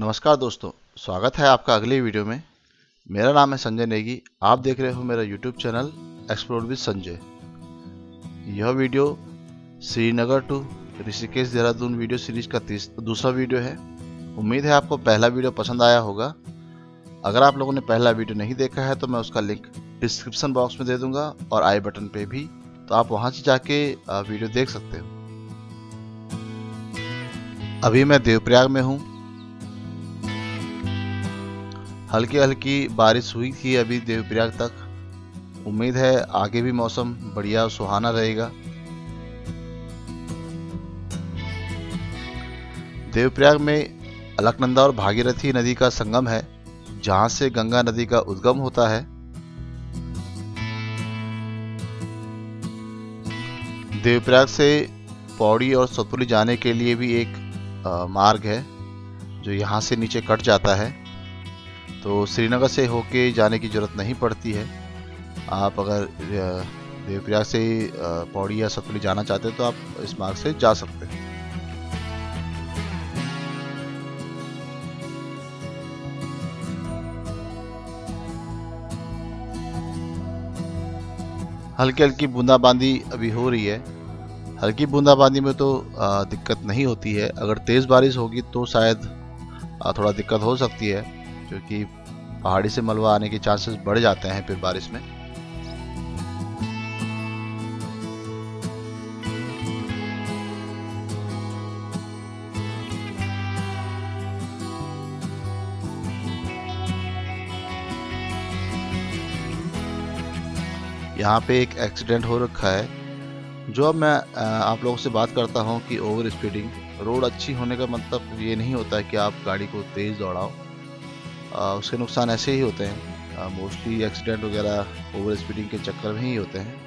नमस्कार दोस्तों, स्वागत है आपका अगली वीडियो में। मेरा नाम है संजय नेगी। आप देख रहे हो मेरा YouTube channel explore with Sanjay. यह video Srinagar to Rishikesh Dehradun video series का दूसरा वीडियो है। उम्मीद है आपको पहला वीडियो पसंद आया होगा। अगर आप लोगों ने पहला वीडियो नहीं देखा है तो मैं उसका लिंक डिस्क्रिप्शन बॉक्स में दे दूंगा और आई बटन पे भी, तो आप वहां से जाके वीडियो देख सकते हो। अभी मैं देवप्रयाग में हूँ। हल्की हल्की बारिश हुई थी अभी देवप्रयाग तक। उम्मीद है आगे भी मौसम बढ़िया सुहाना रहेगा। देवप्रयाग में अलकनंदा और भागीरथी नदी का संगम है, जहां से गंगा नदी का उद्गम होता है। देवप्रयाग से पौड़ी और सतपुली जाने के लिए भी एक मार्ग है जो यहाँ से नीचे कट जाता है, तो श्रीनगर से होके जाने की ज़रूरत नहीं पड़ती है। आप अगर देवप्रयाग से पौड़ी या सतपुली जाना चाहते हैं तो आप इस मार्ग से जा सकते हैं। हल्की हल्की बूंदाबांदी अभी हो रही है। हल्की बूंदाबांदी में तो दिक्कत नहीं होती है। अगर तेज़ बारिश होगी तो शायद थोड़ा दिक्कत हो सकती है, क्योंकि पहाड़ी से मलबा आने के चांसेस बढ़ जाते हैं फिर बारिश में। यहाँ पे एक एक्सीडेंट हो रखा है, जो अब मैं आप लोगों से बात करता हूं कि ओवर स्पीडिंग। रोड अच्छी होने का मतलब ये नहीं होता है कि आप गाड़ी को तेज़ दौड़ाओ, उसके नुकसान ऐसे ही होते हैं। मोस्टली एक्सीडेंट वगैरह ओवर स्पीडिंग के चक्कर में ही होते हैं।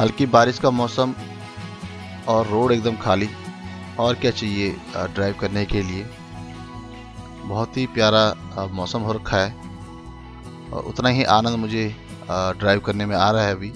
हल्की बारिश का मौसम और रोड एकदम खाली, और क्या चाहिए ड्राइव करने के लिए। बहुत ही प्यारा मौसम हो रखा है और उतना ही आनंद मुझे ड्राइव करने में आ रहा है अभी।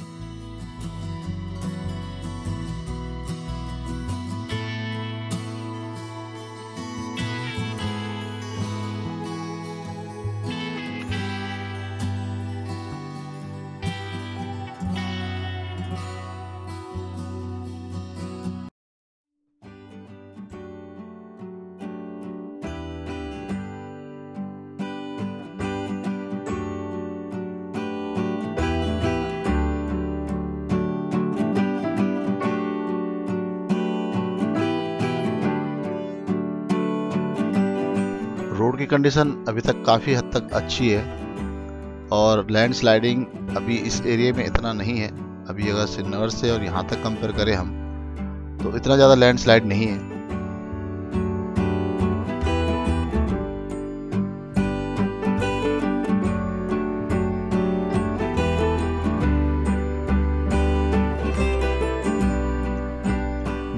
रोड की कंडीशन अभी तक काफ़ी हद तक अच्छी है और लैंडस्लाइडिंग अभी इस एरिया में इतना नहीं है। अभी अगर श्रीनगर से और यहाँ तक कंपेयर करें हम, तो इतना ज़्यादा लैंडस्लाइड नहीं है।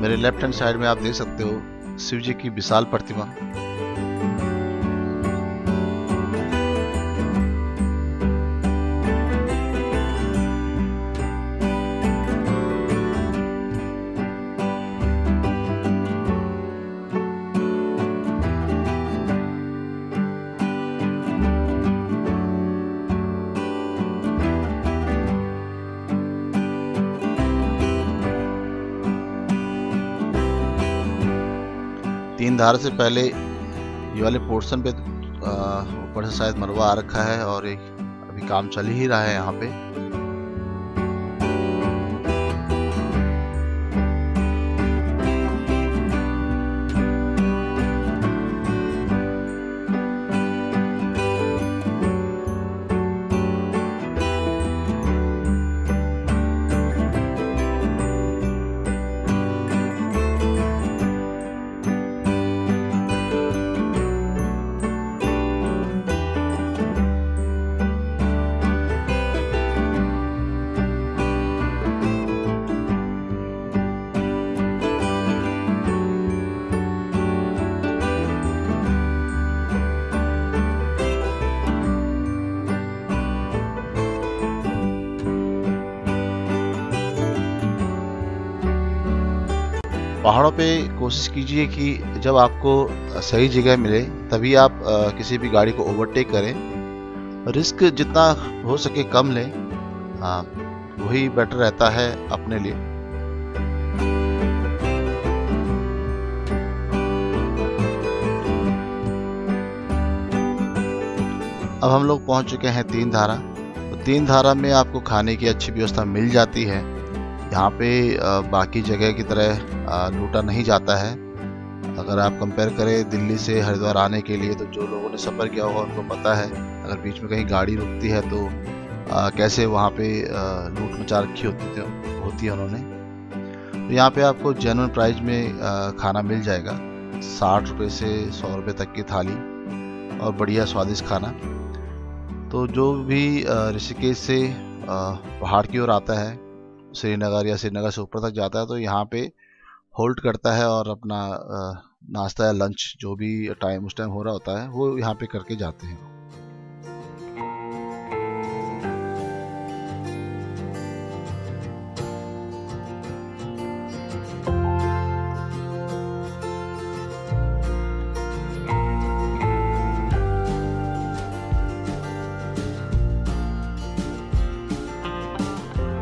मेरे लेफ्ट हैंड साइड में आप देख सकते हो शिव जी की विशाल प्रतिमा। तीन धार से पहले ये वाले पोर्शन पे ऊपर से शायद मलबा आ रखा है और एक अभी काम चल ही रहा है यहाँ पे। पहाड़ों पे कोशिश कीजिए कि जब आपको सही जगह मिले तभी आप किसी भी गाड़ी को ओवरटेक करें। रिस्क जितना हो सके कम लें, वही बेटर रहता है अपने लिए। अब हम लोग पहुंच चुके हैं तीन धारा। तो तीन धारा में आपको खाने की अच्छी व्यवस्था मिल जाती है। यहाँ पे बाकी जगह की तरह लूटा नहीं जाता है। अगर आप कंपेयर करें दिल्ली से हरिद्वार आने के लिए, तो जो लोगों ने सफ़र किया होगा उनको पता है अगर बीच में कहीं गाड़ी रुकती है तो कैसे वहाँ पे लूट मचा रखी होती है उन्होंने। तो यहाँ पे आपको जेन्युइन प्राइस में खाना मिल जाएगा, 60 रुपये से 100 रुपये तक की थाली, और बढ़िया स्वादिष्ट खाना। तो जो भी ऋषिकेश से पहाड़ की ओर आता है, श्रीनगर या श्रीनगर से ऊपर तक जाता है, तो यहाँ पे होल्ड करता है और अपना नाश्ता या लंच जो भी टाइम उस टाइम हो रहा होता है वो यहाँ पे करके जाते हैं।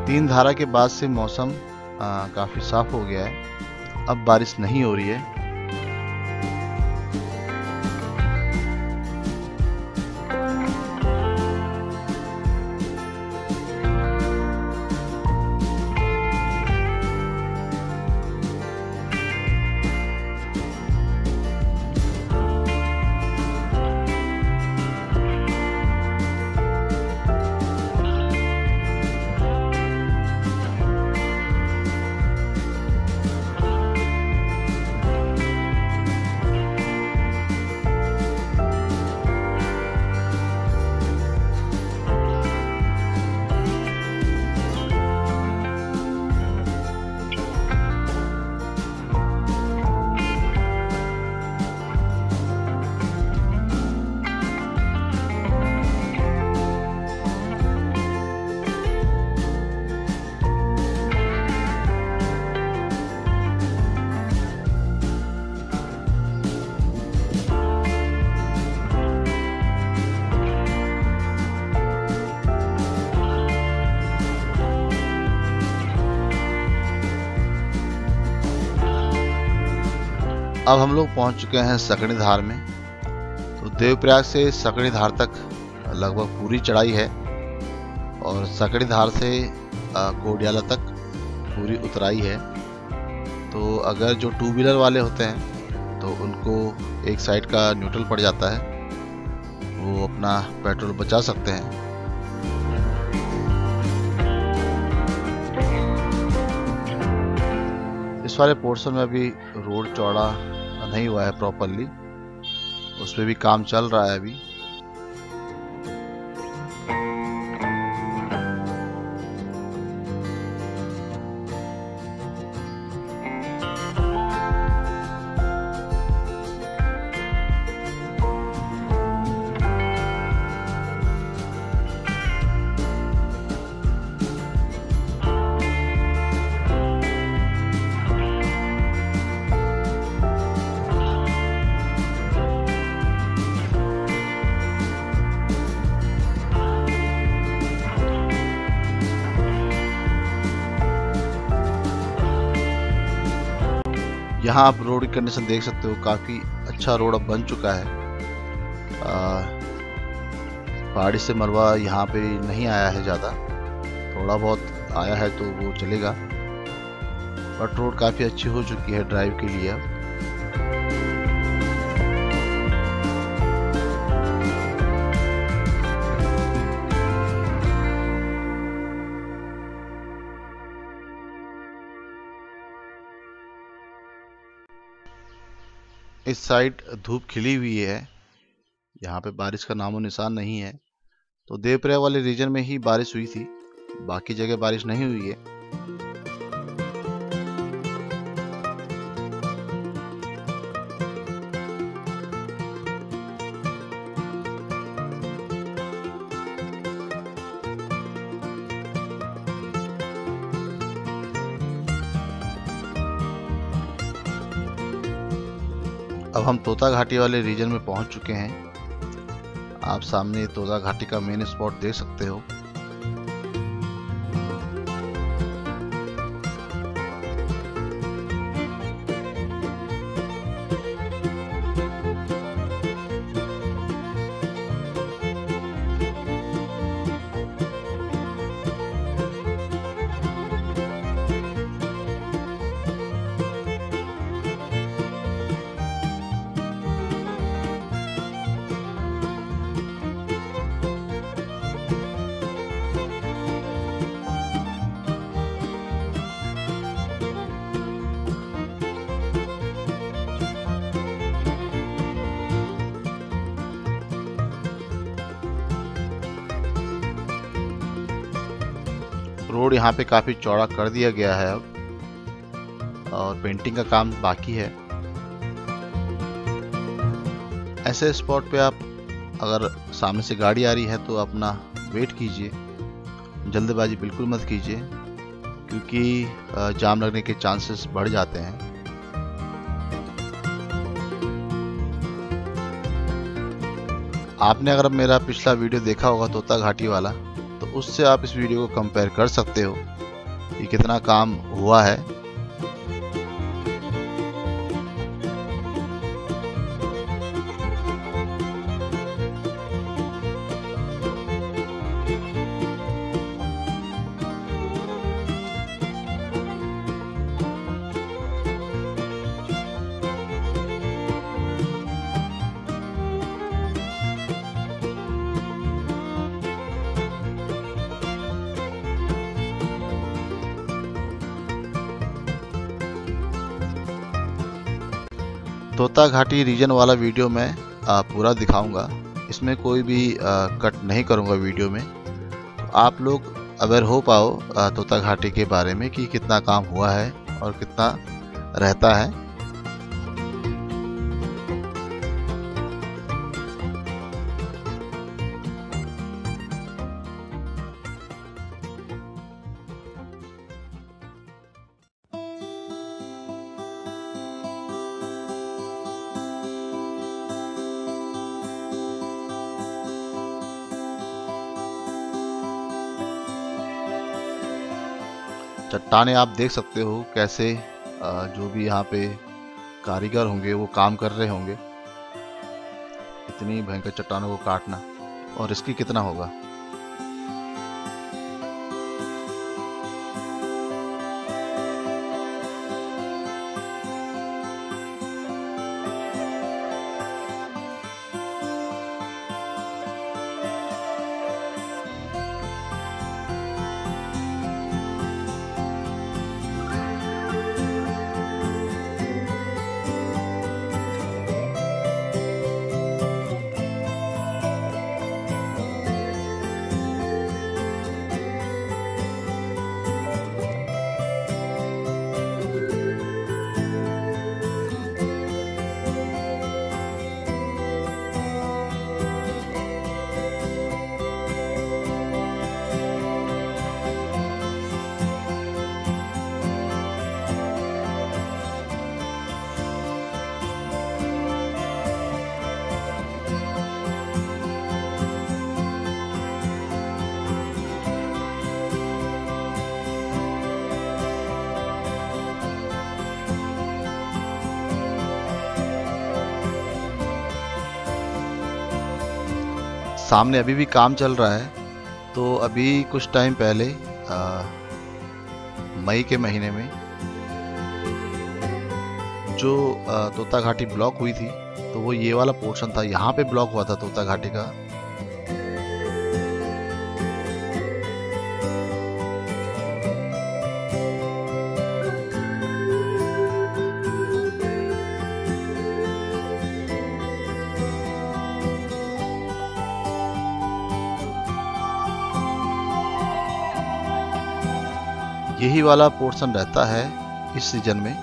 तीन धारा के बाद से मौसम काफ़ी साफ हो गया है, अब बारिश नहीं हो रही है। अब हम लोग पहुंच चुके हैं सकड़ी धार में। तो देवप्रयाग से सकड़ी धार तक लगभग पूरी चढ़ाई है और सकड़ी धार से कोडियाला तक पूरी उतराई है। तो अगर जो 2 व्हीलर वाले होते हैं तो उनको एक साइड का न्यूट्रल पड़ जाता है, वो अपना पेट्रोल बचा सकते हैं। इस वाले पोर्शन में अभी रोड चौड़ा नहीं हुआ है प्रॉपरली, उस पे भी काम चल रहा है अभी। यहाँ आप रोड की कंडीशन देख सकते हो, काफ़ी अच्छा रोड अब बन चुका है। पहाड़ी से मलबा यहाँ पे नहीं आया है ज़्यादा, थोड़ा बहुत आया है तो वो चलेगा, बट रोड काफ़ी अच्छी हो चुकी है ड्राइव के लिए। इस साइड धूप खिली हुई है, यहाँ पे बारिश का नामो निशान नहीं है। तो देवप्रयाग वाले रीजन में ही बारिश हुई थी, बाकी जगह बारिश नहीं हुई है। अब हम तोता घाटी वाले रीजन में पहुंच चुके हैं। आप सामने तोता घाटी का मेन स्पॉट देख सकते हो। रोड यहाँ पे काफ़ी चौड़ा कर दिया गया है अब, और पेंटिंग का काम बाकी है। ऐसे स्पॉट पे आप अगर सामने से गाड़ी आ रही है तो अपना वेट कीजिए, जल्दबाजी बिल्कुल मत कीजिए, क्योंकि जाम लगने के चांसेस बढ़ जाते हैं। आपने अगर मेरा पिछला वीडियो देखा होगा तोता घाटी वाला, तो उससे आप इस वीडियो को कंपेयर कर सकते हो कि कितना काम हुआ है। तोता घाटी रीजन वाला वीडियो मैं पूरा दिखाऊंगा, इसमें कोई भी कट नहीं करूंगा वीडियो में। तो आप लोग अवेयर हो पाओ तोता घाटी के बारे में कि कितना काम हुआ है और कितना रहता है। चट्टाने आप देख सकते हो कैसे जो भी यहाँ पे कारीगर होंगे वो काम कर रहे होंगे, इतनी भयंकर चट्टानों को काटना और रिस्की कितना होगा। सामने अभी भी काम चल रहा है। तो अभी कुछ टाइम पहले मई के महीने में जो तोता घाटी ब्लॉक हुई थी, तो वो ये वाला पोर्शन था, यहाँ पे ब्लॉक हुआ था तोता घाटी का। यही वाला पोर्शन रहता है इस सीजन में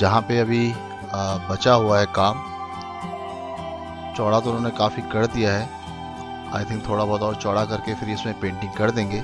जहाँ पे अभी बचा हुआ है काम। चौड़ा तो उन्होंने काफ़ी कर दिया है, आई थिंक थोड़ा बहुत और चौड़ा करके फिर इसमें पेंटिंग कर देंगे।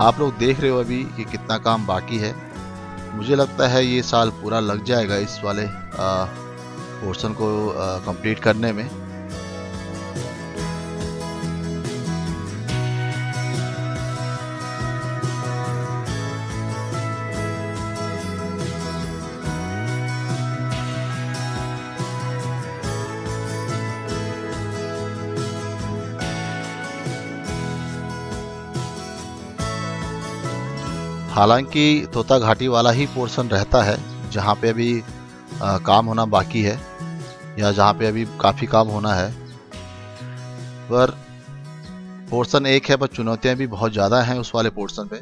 आप लोग देख रहे हो अभी कि कितना काम बाकी है। मुझे लगता है ये साल पूरा लग जाएगा इस वाले पोर्शन को कंप्लीट करने में। हालांकि तोता घाटी वाला ही पोर्शन रहता है जहाँ पे अभी काम होना बाकी है या जहाँ पे अभी काफ़ी काम होना है, पर पोर्शन एक है पर चुनौतियाँ भी बहुत ज़्यादा हैं उस वाले पोर्शन पे,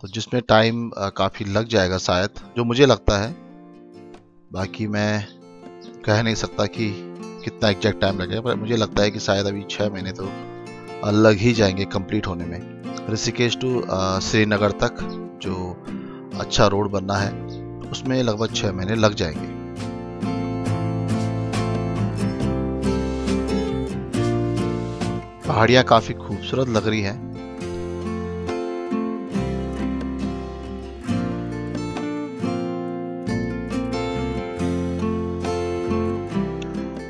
तो जिसमें टाइम काफ़ी लग जाएगा शायद, जो मुझे लगता है। बाकी मैं कह नहीं सकता कि कितना एग्जैक्ट टाइम लगेगा, पर मुझे लगता है कि शायद अभी 6 महीने तो लग ही जाएंगे कंप्लीट होने में। ऋषिकेश टू श्रीनगर तक जो अच्छा रोड बनना है उसमें लगभग 6 महीने लग जाएंगे। पहाड़ियाँ काफ़ी खूबसूरत लग रही हैं।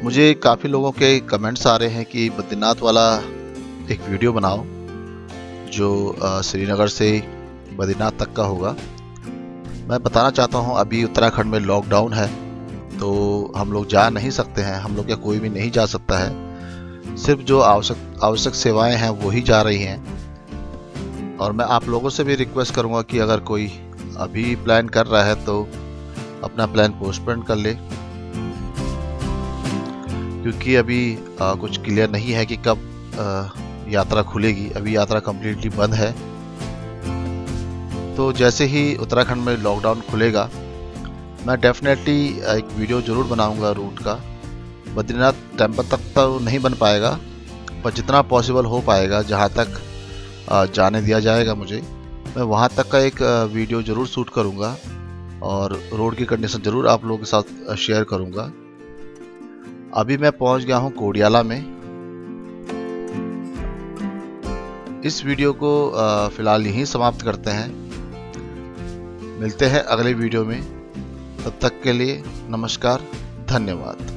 मुझे काफ़ी लोगों के कमेंट्स आ रहे हैं कि बद्रीनाथ वाला एक वीडियो बनाओ जो श्रीनगर से बद्रीनाथ तक का होगा। मैं बताना चाहता हूं अभी उत्तराखंड में लॉकडाउन है तो हम लोग जा नहीं सकते हैं, हम लोग या कोई भी नहीं जा सकता है। सिर्फ जो आवश्यक सेवाएं हैं वो ही जा रही हैं। और मैं आप लोगों से भी रिक्वेस्ट करूंगा कि अगर कोई अभी प्लान कर रहा है तो अपना प्लान पोस्टपोन कर ले, क्योंकि अभी कुछ क्लियर नहीं है कि कब यात्रा खुलेगी। अभी यात्रा कम्प्लीटली बंद है। तो जैसे ही उत्तराखंड में लॉकडाउन खुलेगा मैं डेफिनेटली एक वीडियो ज़रूर बनाऊंगा रूट का। बद्रीनाथ टेम्पल तक तो नहीं बन पाएगा, पर जितना पॉसिबल हो पाएगा जहां तक जाने दिया जाएगा मुझे, मैं वहां तक का एक वीडियो ज़रूर शूट करूंगा और रोड की कंडीशन ज़रूर आप लोगों के साथ शेयर करूँगा। अभी मैं पहुँच गया हूँ कोडियाला में। इस वीडियो को फिलहाल यहीं समाप्त करते हैं। मिलते हैं अगले वीडियो में, तब तक के लिए नमस्कार, धन्यवाद।